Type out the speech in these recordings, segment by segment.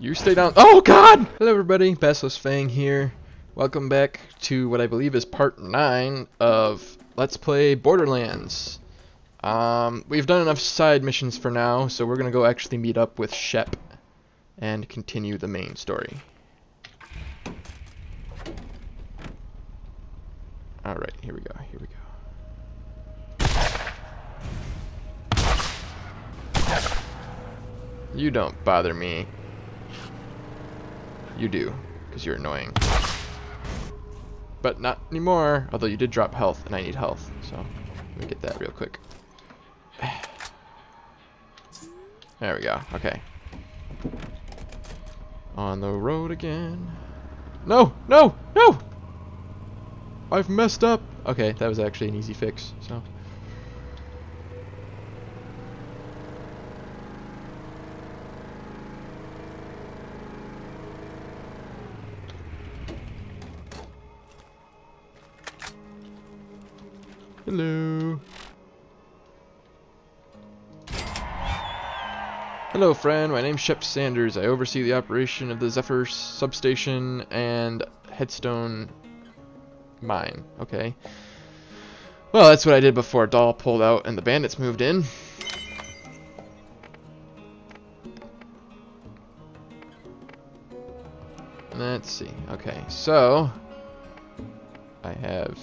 You stay down. Oh god! Hello everybody, Basiliskfang here. Welcome back to what I believe is part 9 of Let's Play Borderlands. We've done enough side missions for now, so we're gonna go actually meet up with Shep and continue the main story. Alright, here we go, here we go. You don't bother me. You do, because you're annoying. But not anymore, although you did drop health, and I need health, so let me get that real quick. There we go, okay. On the road again. No, no, no! I've messed up! Okay, that was actually an easy fix, so. Hello. Hello friend, my name's Shep Sanders. I oversee the operation of the Zephyr substation and Headstone mine. Okay. Well, that's what I did before Dahl pulled out and the bandits moved in. Let's see. Okay, so I have...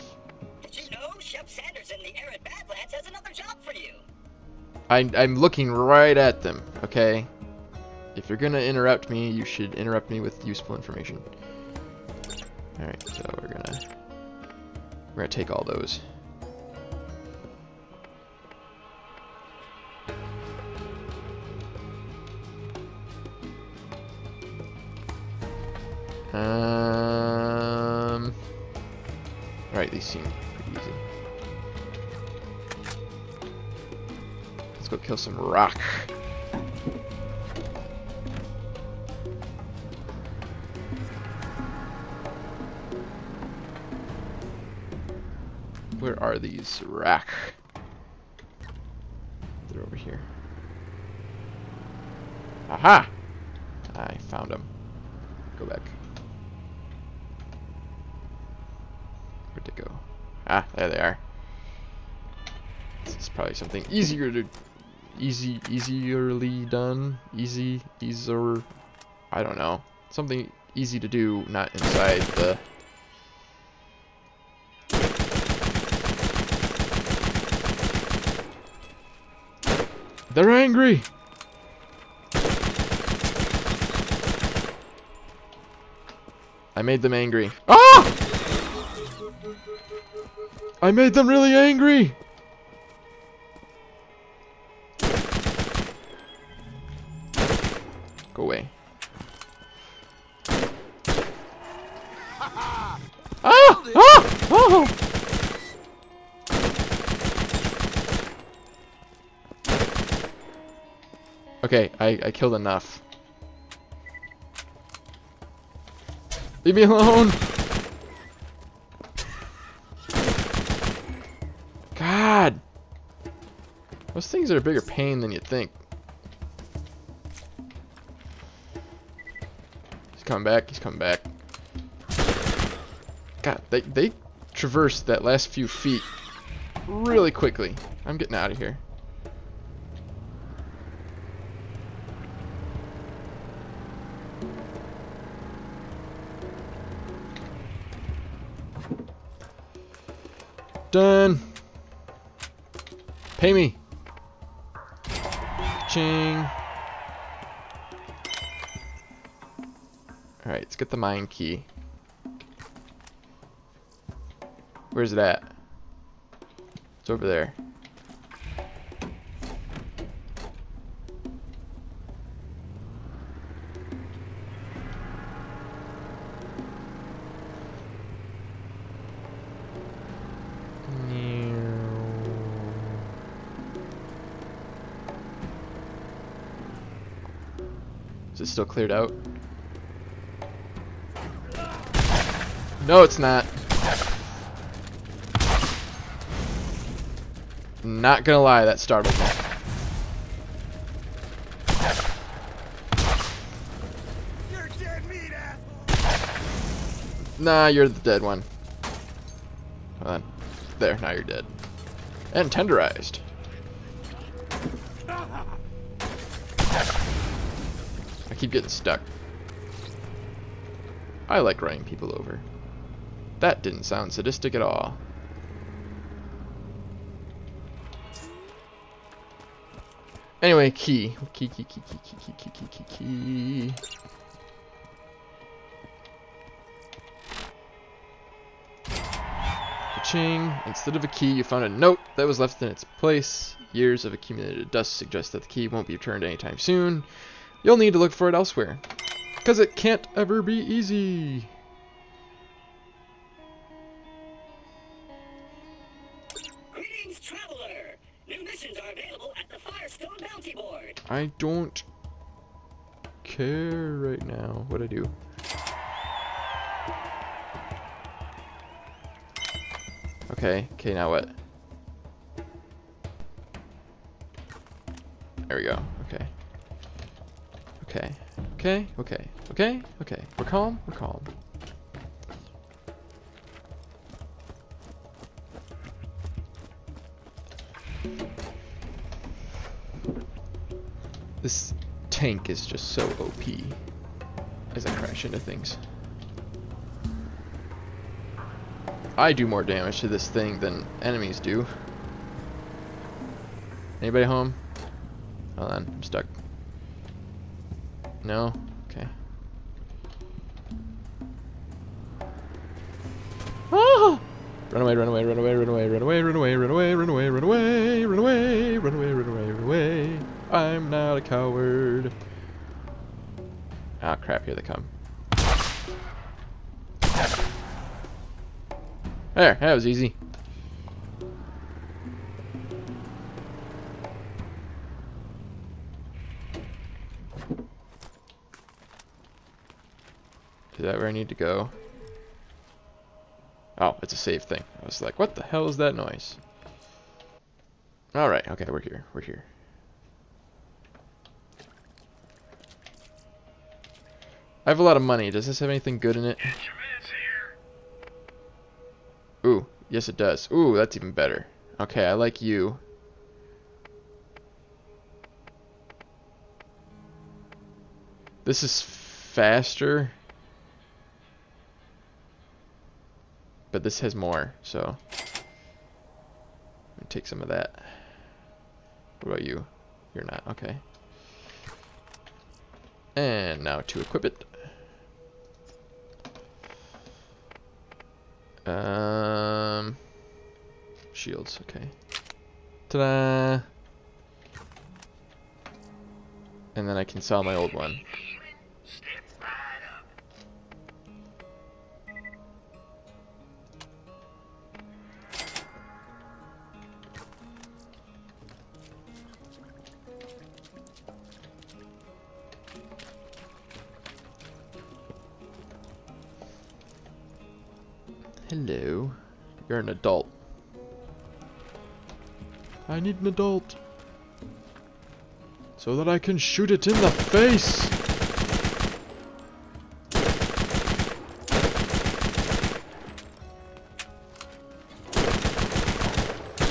Shep Sanders in the Arid Badlands has another job for you. I'm looking right at them, okay? If you're gonna interrupt me, you should interrupt me with useful information. Alright, so we're gonna take all those. Alright, these seem pretty easy. Let's go kill some rock. Where are these rock? They're over here. Aha! I found them. Go back. Where'd they go? Ah, there they are. This is probably something easier to... easily done. Easier. I don't know. Something easy to do, not inside the... They're angry! I made them angry. Ah! I made them really angry! Go away. Ah! Ah! Oh! Okay, I killed enough. Leave me alone! God! Those things are a bigger pain than you'd think. Come back, he's coming back. God, they traversed that last few feet really quickly. I'm getting out of here. Done. Pay me. Ching. Alright, let's get the mine key. Where's it at? It's over there. Is it still cleared out? No, it's not. Not gonna lie, that startled me. Nah, you're the dead one. Hold on. There, now you're dead. And tenderized. I keep getting stuck. I like running people over. That didn't sound sadistic at all. Anyway, key. Key. Ka-ching. Instead of a key, you found a note that was left in its place. Years of accumulated dust suggest that the key won't be returned anytime soon. You'll need to look for it elsewhere. Because it can't ever be easy. Greetings, traveler. New missions are available at the Firestone bounty board. I don't care right now what I do. Okay, now what? There we go. Okay. We're calm. This tank is just so OP as I crash into things. I do more damage to this thing than enemies do. Anybody home? Hold on, I'm stuck. No? Okay. Ah! Run away. I'm not a coward. Ah, crap, here they come. There, that was easy. Is that where I need to go? Oh, it's a save thing. I was like, what the hell is that noise? Alright, okay, we're here. I have a lot of money. Does this have anything good in it? Ooh, yes it does. Ooh, that's even better. Okay, I like you. This is faster. But this has more, so let me take some of that. What about you? You're not, okay. And now to equip it. Shields, okay. Ta-da! And then I can sell my old one. Hello. You're an adult. I need an adult. So that I can shoot it in the face!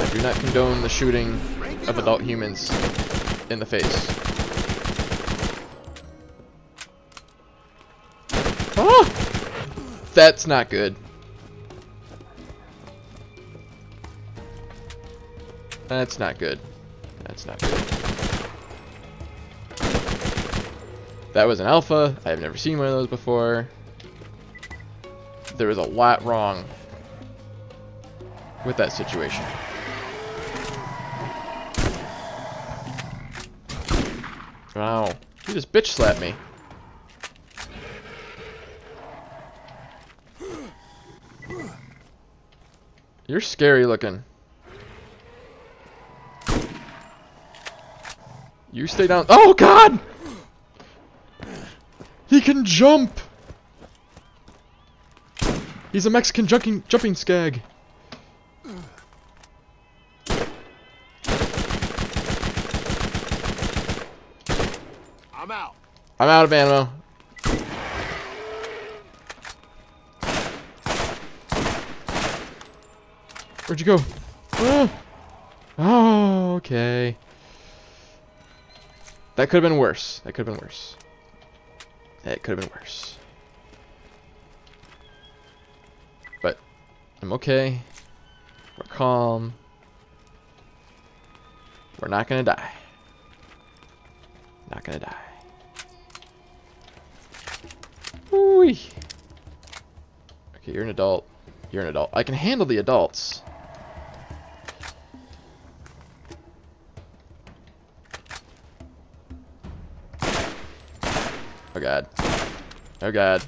I do not condone the shooting of adult humans in the face. Ah! That's not good. That's not good. That was an alpha. I have never seen one of those before. There was a lot wrong with that situation. Wow. He just bitch slapped me. You're scary looking. You stay down. Oh God! He can jump. He's a Mexican jumping skag. I'm out of ammo. Where'd you go? Ah. Oh, okay. That could have been worse. That could have been worse. That could have been worse. But I'm okay. We're calm. We're not gonna die. Not gonna die. Woo-wee. Okay, you're an adult. You're an adult. I can handle the adults. Oh god. Oh god.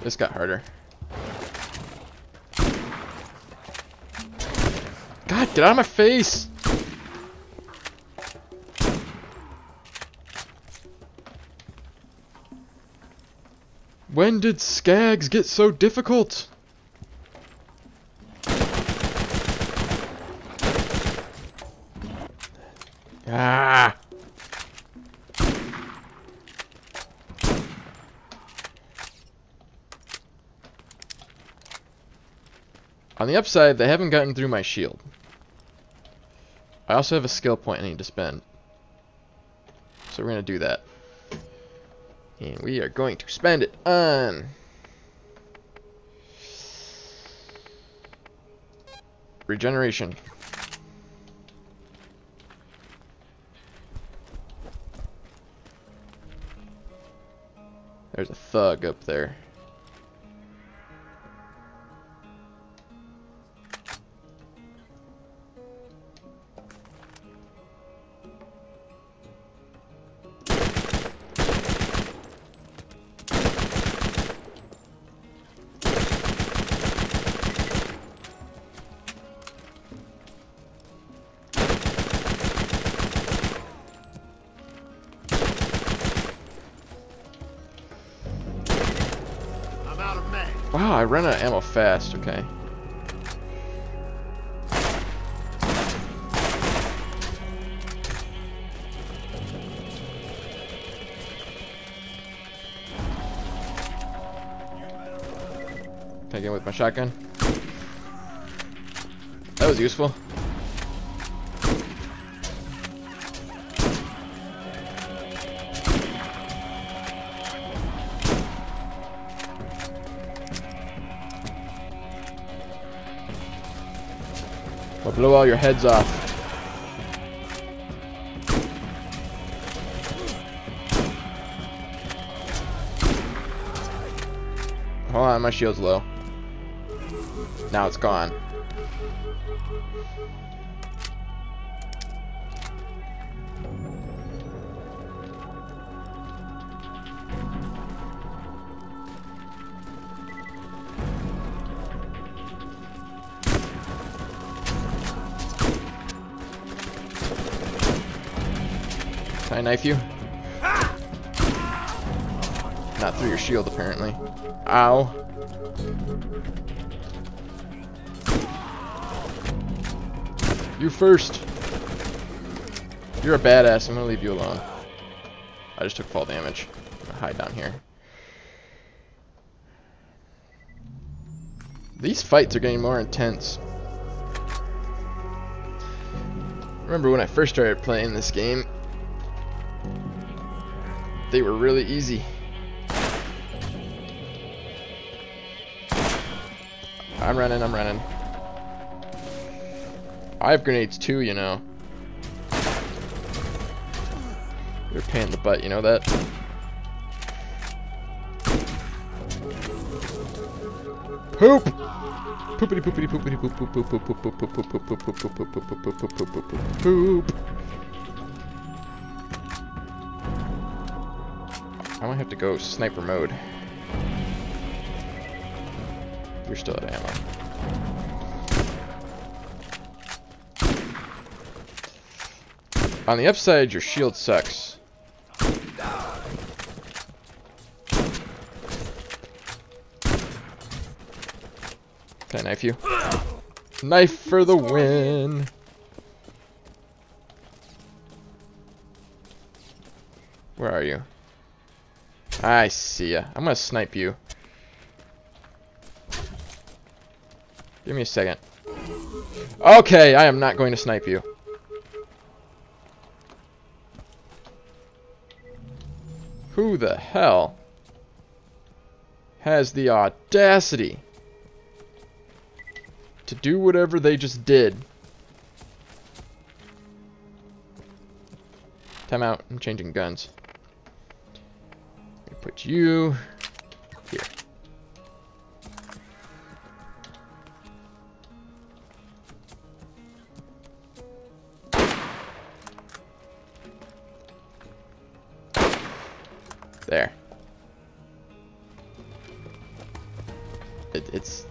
This got harder. God, get out of my face! When did skags get so difficult? Ah! On the upside, they haven't gotten through my shield. I also have a skill point I need to spend. So we're going to do that. And we are going to spend it on regeneration. There's a thug up there. Wow, I ran out of ammo fast, okay. Can I get in with my shotgun? That was useful. Blow all your heads off. Hold on, my shield's low. Now it's gone. Can I knife you? Not through your shield, apparently. Ow. You first. You're a badass. I'm gonna leave you alone. I just took fall damage. I'm gonna hide down here. These fights are getting more intense. Remember when I first started playing this game? They were really easy. I'm running, I'm running. I have grenades too, you know. They're a pain in the butt, you know that? Poop! Poopity poopity poopity poop poop poop poop poop poop poop poop poop poop poop poop poop poop poop. I might have to go sniper mode. You're still out of ammo. On the upside, your shield sucks. Can I knife you? Knife for the win! Where are you? I see ya. I'm gonna snipe you. Give me a second. Okay, I am not going to snipe you. Who the hell has the audacity to do whatever they just did? Time out. I'm changing guns. I'm gonna put you here. There. It's,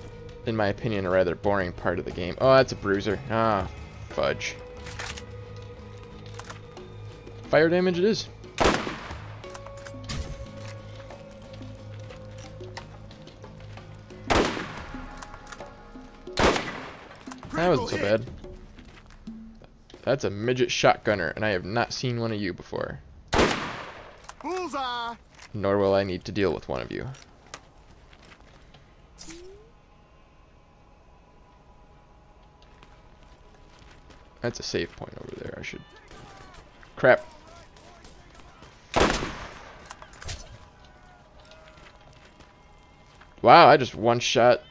in my opinion, a rather boring part of the game. Oh, that's a bruiser. Ah, fudge. Fire damage it is. That wasn't so bad. That's a midget shotgunner, and I have not seen one of you before. Bullseye. Nor will I need to deal with one of you. That's a save point over there. I should... Crap. Wow, I just one shot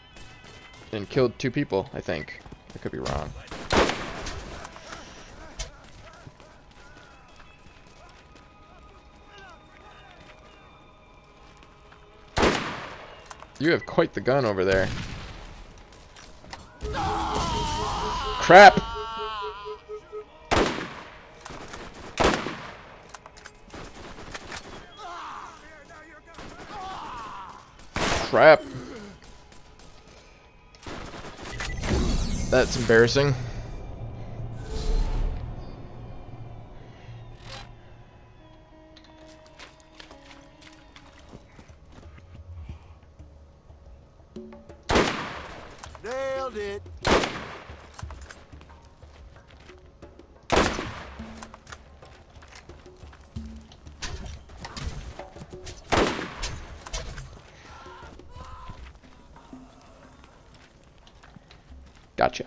and killed two people, I think. I could be wrong. You have quite the gun over there. Crap! Crap. That's embarrassing. Nailed it. Gotcha.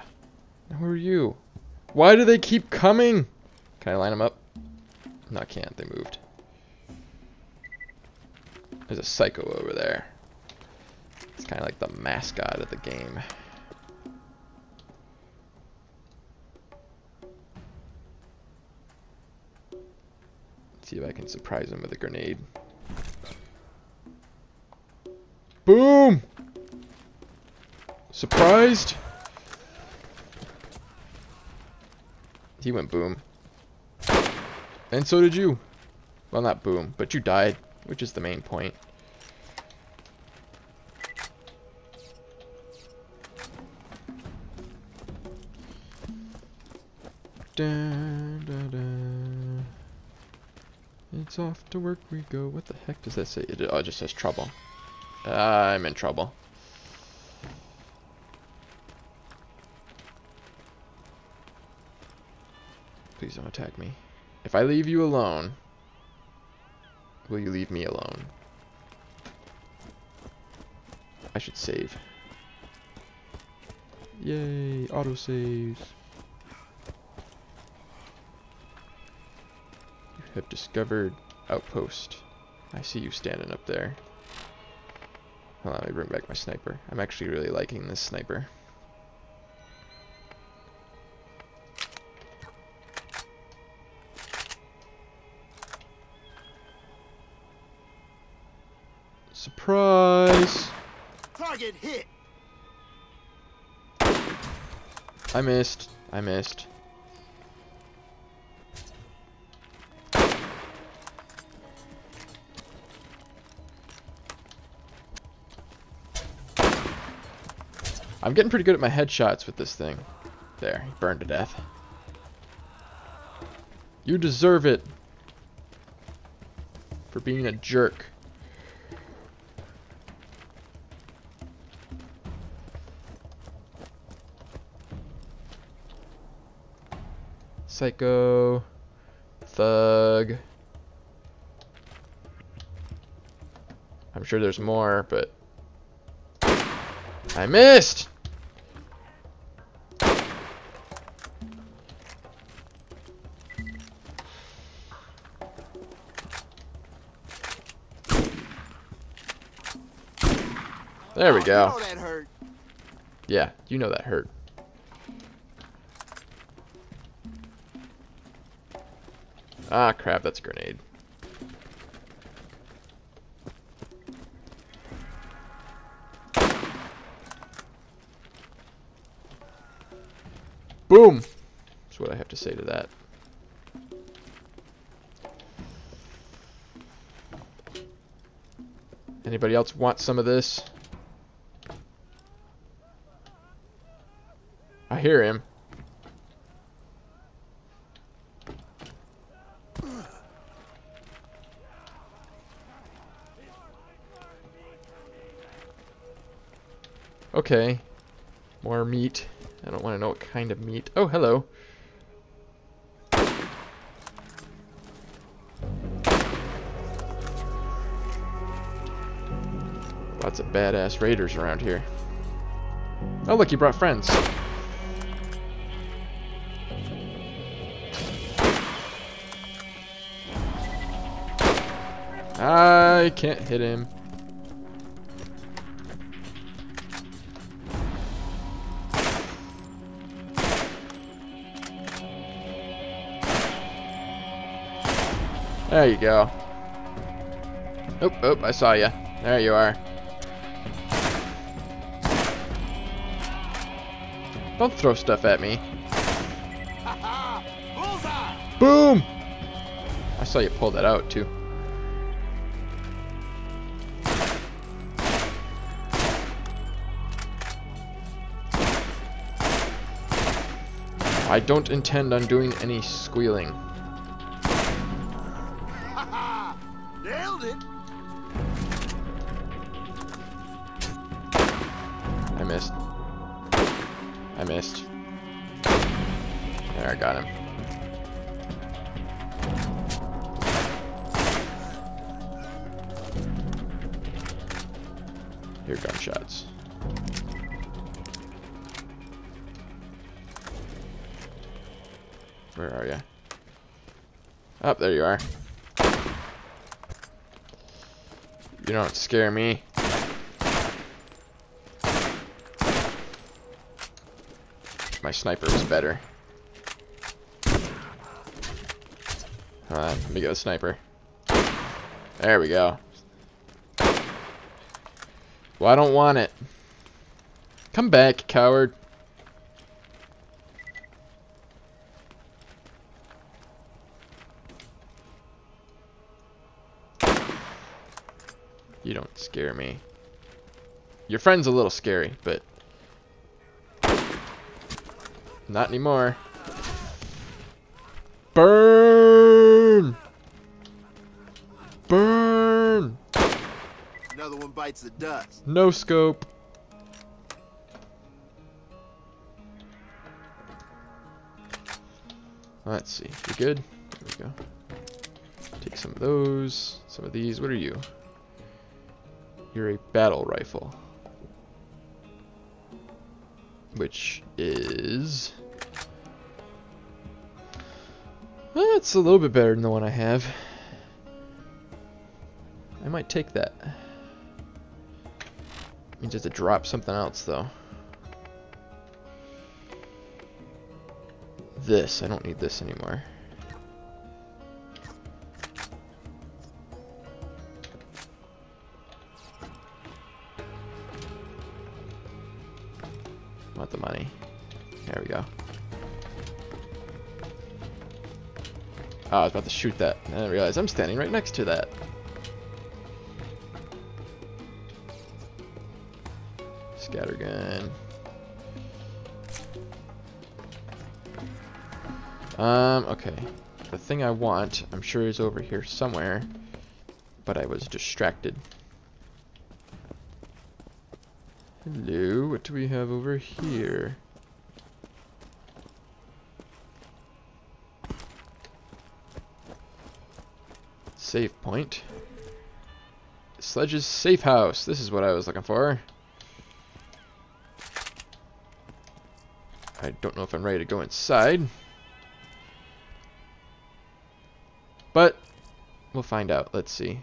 Now who are you? Why do they keep coming? Can I line them up? No, I can't. They moved. There's a psycho over there. It's kind of like the mascot of the game. Let's see if I can surprise him with a grenade. Boom! Surprised? He went boom. And so did you. Well, not boom, but you died, which is the main point. Dun, dun, dun. It's off to work we go. What the heck does that say? Oh, it just says trouble. I'm in trouble. Please don't attack me. If I leave you alone, will you leave me alone? I should save. Yay, auto saves. You have discovered outpost. I see you standing up there. Hold on, let me bring back my sniper. I'm actually really liking this sniper. Surprise! Target hit. I missed. I missed. I'm getting pretty good at my headshots with this thing. There, he burned to death. You deserve it for being a jerk. Psycho, thug, sure there's more, but I missed. There we go. You know that hurt. Yeah, you know that hurt. Ah, crap, that's a grenade. Boom! That's what I have to say to that. Anybody else want some of this? I hear him. Okay. More meat. I don't want to know what kind of meat. Oh, hello. Lots of badass raiders around here. Oh, look, he brought friends. I can't hit him. There you go. Oh, oh, I saw you. There you are. Don't throw stuff at me. Boom! I saw you pull that out, too. I don't intend on doing any squealing. Nailed it. I missed. I missed. There, I got him. Here, gunshots. Where are you? Oh, there you are. You don't scare me. My sniper was better. Let me get a sniper. There we go. Well, I don't want it. Come back, coward. You don't scare me. Your friend's a little scary, but not anymore. Burn! Burn! Another one bites the dust. No scope. Let's see. We good? There we go. Take some of those. Some of these. What are you? You're a battle rifle, which is, well, it's a little bit better than the one I have. I might take that. I mean, just to drop something else though. This, I don't need this anymore. The money. There we go. Oh, I was about to shoot that. And I didn't realize I'm standing right next to that. Scattergun. Okay. The thing I want, I'm sure, is over here somewhere, but I was distracted. Hello, what do we have over here? Save point. Sledge's safe house. This is what I was looking for. I don't know if I'm ready to go inside, but we'll find out. Let's see.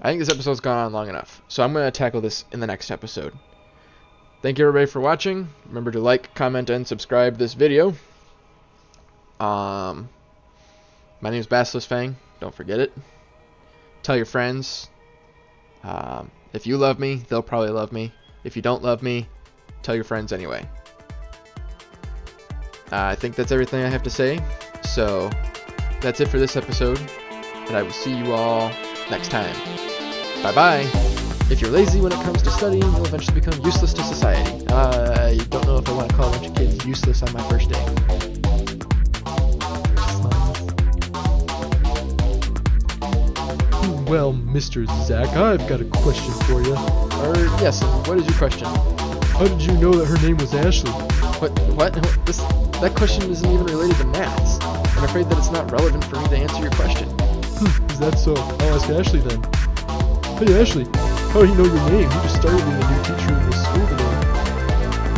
I think this episode's gone on long enough, so I'm going to tackle this in the next episode. Thank you everybody for watching. Remember to like, comment, and subscribe this video. My name is Basiliskfang. Don't forget it. Tell your friends. If you love me, they'll probably love me. If you don't love me, tell your friends anyway. I think that's everything I have to say. So that's it for this episode, and I will see you all next time. Bye-bye. If you're lazy when it comes to studying, you'll eventually become useless to society. I don't know if I want to call a bunch of kids useless on my first day. Well, Mr. Zach, I've got a question for you. Yes, what is your question? How did you know that her name was Ashley? What? That question isn't even related to maths. I'm afraid that it's not relevant for me to answer your question. Is that so? I'll ask Ashley then. Hey, Ashley, how do you know your name? You just started being a new teacher in this school today.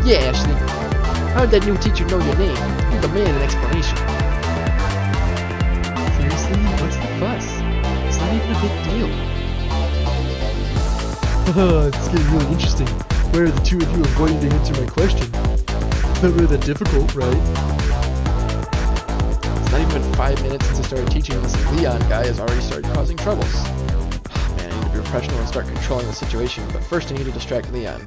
Yeah, Ashley. How did that new teacher know your name? You demand an explanation. Seriously? What's the fuss? Even a big deal. It's getting really interesting. Why are the two of you avoiding to answer my question? Not really that difficult, right? It's not even been 5 minutes since I started teaching, and this Leon guy has already started causing troubles. Man, I need to be professional and start controlling the situation, but first I need to distract Leon.